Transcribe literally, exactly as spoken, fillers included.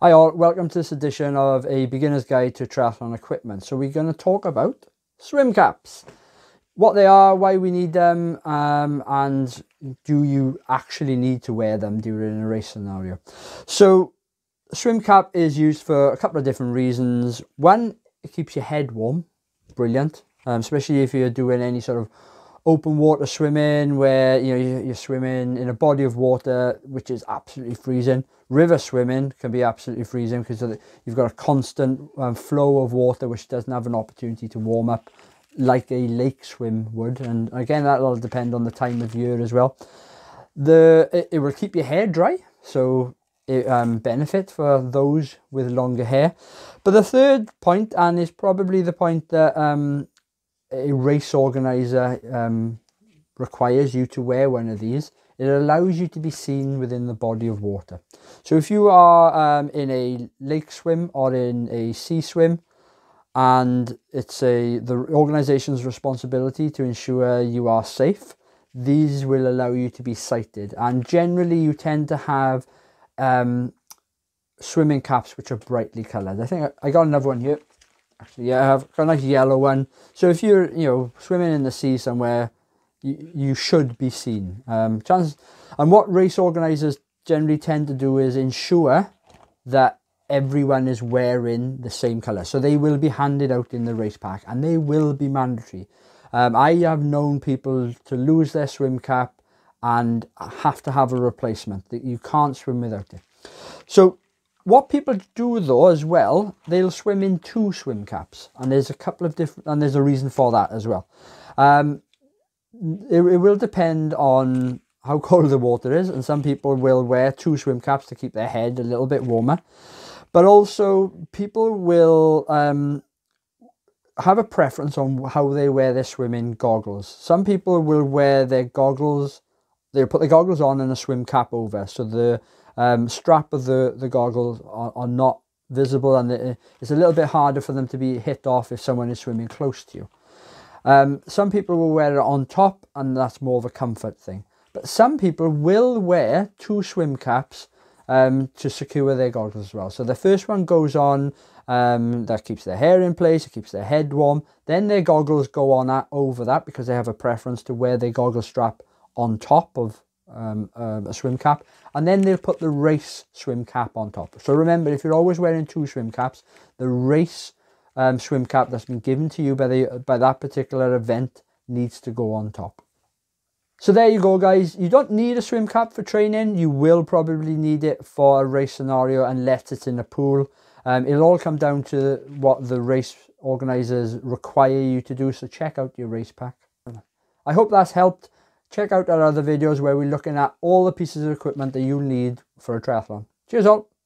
Hi all, welcome to this edition of a beginner's guide to triathlon equipment. So we're going to talk about swim caps, what they are, why we need them, um, and do you actually need to wear them during a race scenario. So a swim cap is used for a couple of different reasons. One, it keeps your head warm, brilliant, um, especially if you're doing any sort of open water swimming where you know you're swimming in a body of water which is absolutely freezing. River swimming can be absolutely freezing because you've got a constant um, flow of water which doesn't have an opportunity to warm up like a lake swim would. And again, that'll depend on the time of year as well. The it, it will keep your hair dry, so it um, benefit for those with longer hair. But the third point, and is probably the point that um, a race organizer um, requires you to wear one of these, it allows you to be seen within the body of water. So if you are um, in a lake swim or in a sea swim, and it's a the organization's responsibility to ensure you are safe, these will allow you to be sighted. And generally you tend to have um, swimming caps which are brightly colored. I think I, I got another one here. Actually, yeah, I've got a nice yellow one. So if you're, you know, swimming in the sea somewhere, you, you should be seen. Um, chances, and what race organisers generally tend to do is ensure that everyone is wearing the same colour. So they will be handed out in the race pack and they will be mandatory. Um, I have known people to lose their swim cap and have to have a replacement. That you can't swim without it. So what people do though as well, they'll swim in two swim caps, and there's a couple of different, and there's a reason for that as well. Um, it, it will depend on how cold the water is, and some people will wear two swim caps to keep their head a little bit warmer. But also people will um, have a preference on how they wear their swimming goggles. Some people will wear their goggles, they'll put the goggles on and a swim cap over, so the Um, strap of the, the goggles are, are not visible, and the, it's a little bit harder for them to be hit off if someone is swimming close to you. Um, some people will wear it on top, and that's more of a comfort thing. But some people will wear two swim caps um, to secure their goggles as well. So the first one goes on, um, that keeps their hair in place, it keeps their head warm. Then their goggles go on at, over that because they have a preference to wear their goggle strap on top of Um, um, a swim cap, and then they'll put the race swim cap on top. So remember, if you're always wearing two swim caps, the race um, swim cap that's been given to you by the by that particular event needs to go on top. So there you go, guys. You don't need a swim cap for training. You will probably need it for a race scenario unless it's in a pool. Um, it'll all come down to what the race organizers require you to do, so check out your race pack. I hope that's helped. Check out our other videos where we're looking at all the pieces of equipment that you'll need for a triathlon. Cheers all!